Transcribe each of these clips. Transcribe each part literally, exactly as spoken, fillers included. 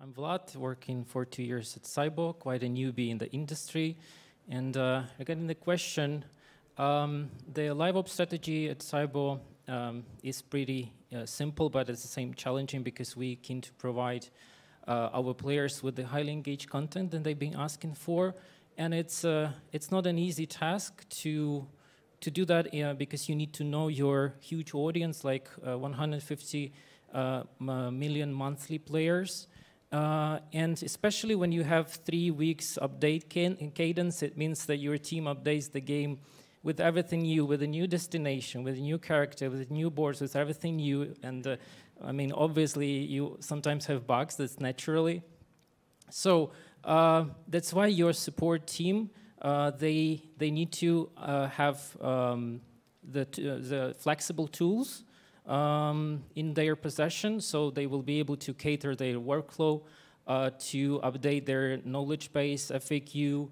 I'm Vlad, working for two years at SYBO, quite a newbie in the industry. And uh, regarding the question, um, the LiveOps strategy at SYBO um, is pretty uh, simple, but at the same challenging because we keen to provide uh, our players with the highly engaged content that they've been asking for. And it's uh, it's not an easy task to to do that uh, because you need to know your huge audience, like uh, one hundred fifty uh, million monthly players. Uh, and especially when you have three weeks update cadence, it means that your team updates the game with everything new, with a new destination, with a new character, with new boards, with everything new. And uh, I mean, obviously, you sometimes have bugs, that's naturally. So uh, that's why your support team, uh, they, they need to uh, have um, the, t uh, the flexible tools Um, in their possession, so they will be able to cater their workflow, uh, to update their knowledge base, F A Q, uh,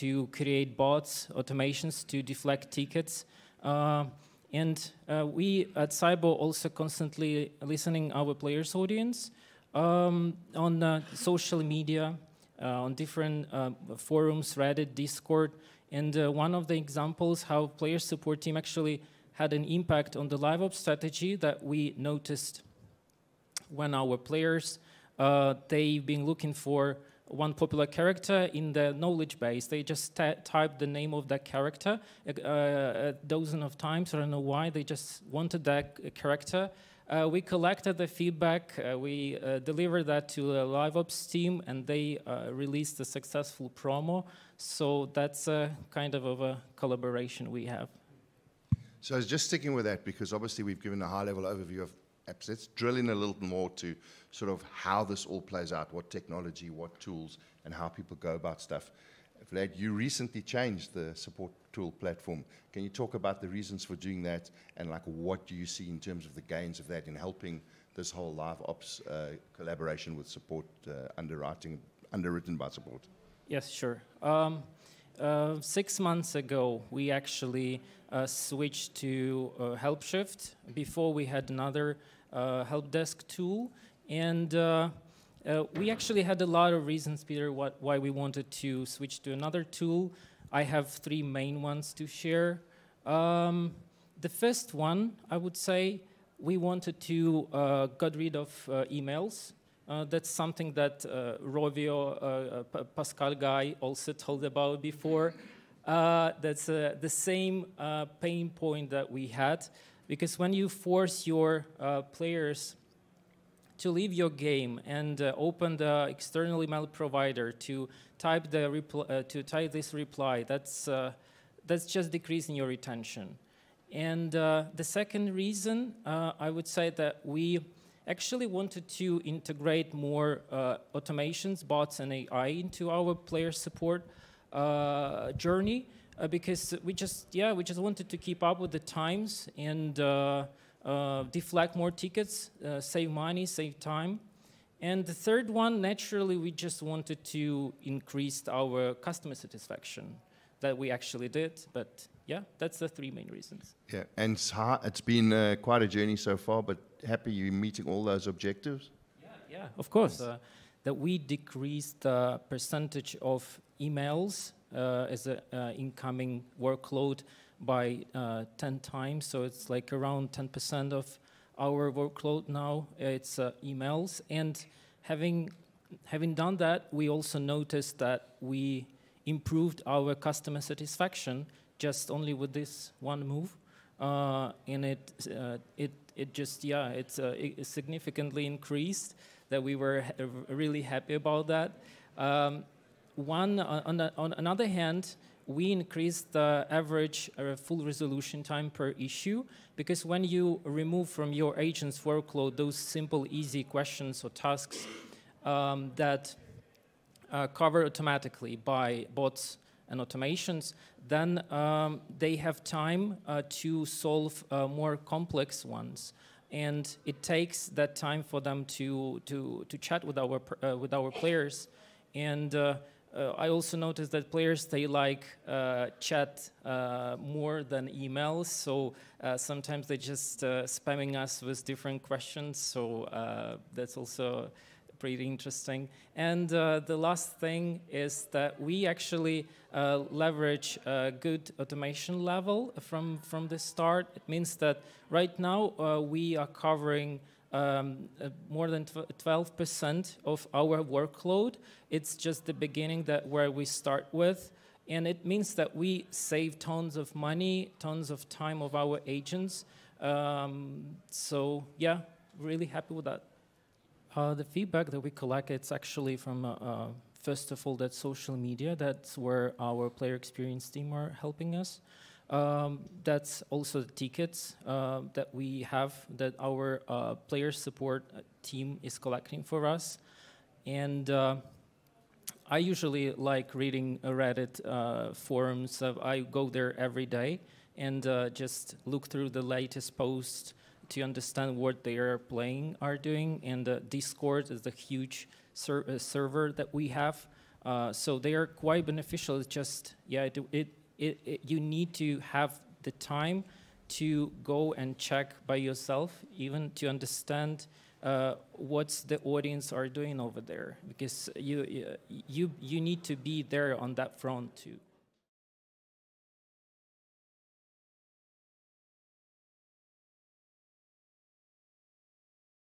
to create bots, automations, to deflect tickets. Uh, and uh, we at SYBO also constantly listening our players' audience um, on uh, social media, uh, on different uh, forums, Reddit, Discord. And uh, one of the examples how player support team actually had an impact on the LiveOps strategy that we noticed when our players, uh, they've been looking for one popular character in the knowledge base. They just typed the name of that character uh, a dozen of times. I don't know why, they just wanted that character. Uh, we collected the feedback, uh, we uh, delivered that to the LiveOps team, and they uh, released a successful promo. So that's a kind of, of a collaboration we have. So I was just sticking with that because obviously we've given a high-level overview of apps. Let's drill in a little more to sort of how this all plays out, what technology, what tools, and how people go about stuff. Vlad, you recently changed the support tool platform. Can you talk about the reasons for doing that and like what do you see in terms of the gains of that in helping this whole LiveOps uh, collaboration with support uh, underwriting, underwritten by support? Yes, sure. Um, Uh, six months ago, we actually uh, switched to uh, Helpshift. Before, we had another uh, help desk tool. And uh, uh, we actually had a lot of reasons, Peter, what, why we wanted to switch to another tool. I have three main ones to share. Um, the first one, I would say, we wanted to uh, get rid of uh, emails. Uh, that's something that uh, Rovio, uh, uh, Pascal Guy also told about before. Uh, that's uh, the same uh, pain point that we had, because when you force your uh, players to leave your game and uh, open the external email provider to type the repl uh, to type this reply, that's uh, that's just decreasing your retention. And uh, the second reason, uh, I would say that we actually wanted to integrate more uh, automations, bots, and A I into our player support uh, journey uh, because we just, yeah, we just wanted to keep up with the times and uh, uh, deflect more tickets, uh, save money, save time. And the third one, naturally, we just wanted to increase our customer satisfaction that we actually did, but yeah, that's the three main reasons. Yeah, and it's, hard. it's been uh, quite a journey so far, but happy you're meeting all those objectives? Yeah, yeah, of course. Uh, that we decreased the percentage of emails uh, as an uh, incoming workload by uh, ten times, so it's like around ten percent of our workload now, it's uh, emails. And having, having done that, we also noticed that we improved our customer satisfaction just only with this one move, uh, and it uh, it it just yeah it's uh, it significantly increased. That we were ha really happy about that. Um, one uh, on the, on another hand, we increased the average uh, full resolution time per issue because when you remove from your agent's workload those simple, easy questions or tasks um, that uh, cover automatically by bots and automations, then um, they have time uh, to solve uh, more complex ones, and it takes that time for them to to to chat with our uh, with our players. And uh, uh, I also noticed that players, they like uh, chat uh, more than emails, so uh, sometimes they just uh, spamming us with different questions. So uh, that's also pretty interesting. And uh, the last thing is that we actually uh, leverage a good automation level from, from the start. It means that right now uh, we are covering Um, uh, more than twelve percent of our workload. It's just the beginning that where we start with. And it means that we save tons of money, tons of time of our agents. Um, so yeah, really happy with that. Uh, the feedback that we collect, it's actually from, uh, uh, first of all, that social media. That's where our player experience team are helping us. Um, that's also the tickets uh, that we have that our uh, player support team is collecting for us. And uh, I usually like reading Reddit uh, forums. I go there every day and uh, just look through the latest posts to understand what they are playing, are doing. And uh, Discord is the huge ser uh, server that we have. Uh, so they are quite beneficial. It's just, yeah, it, it It, it, you need to have the time to go and check by yourself, even to understand uh, what's the audience are doing over there, because you you you need to be there on that front too.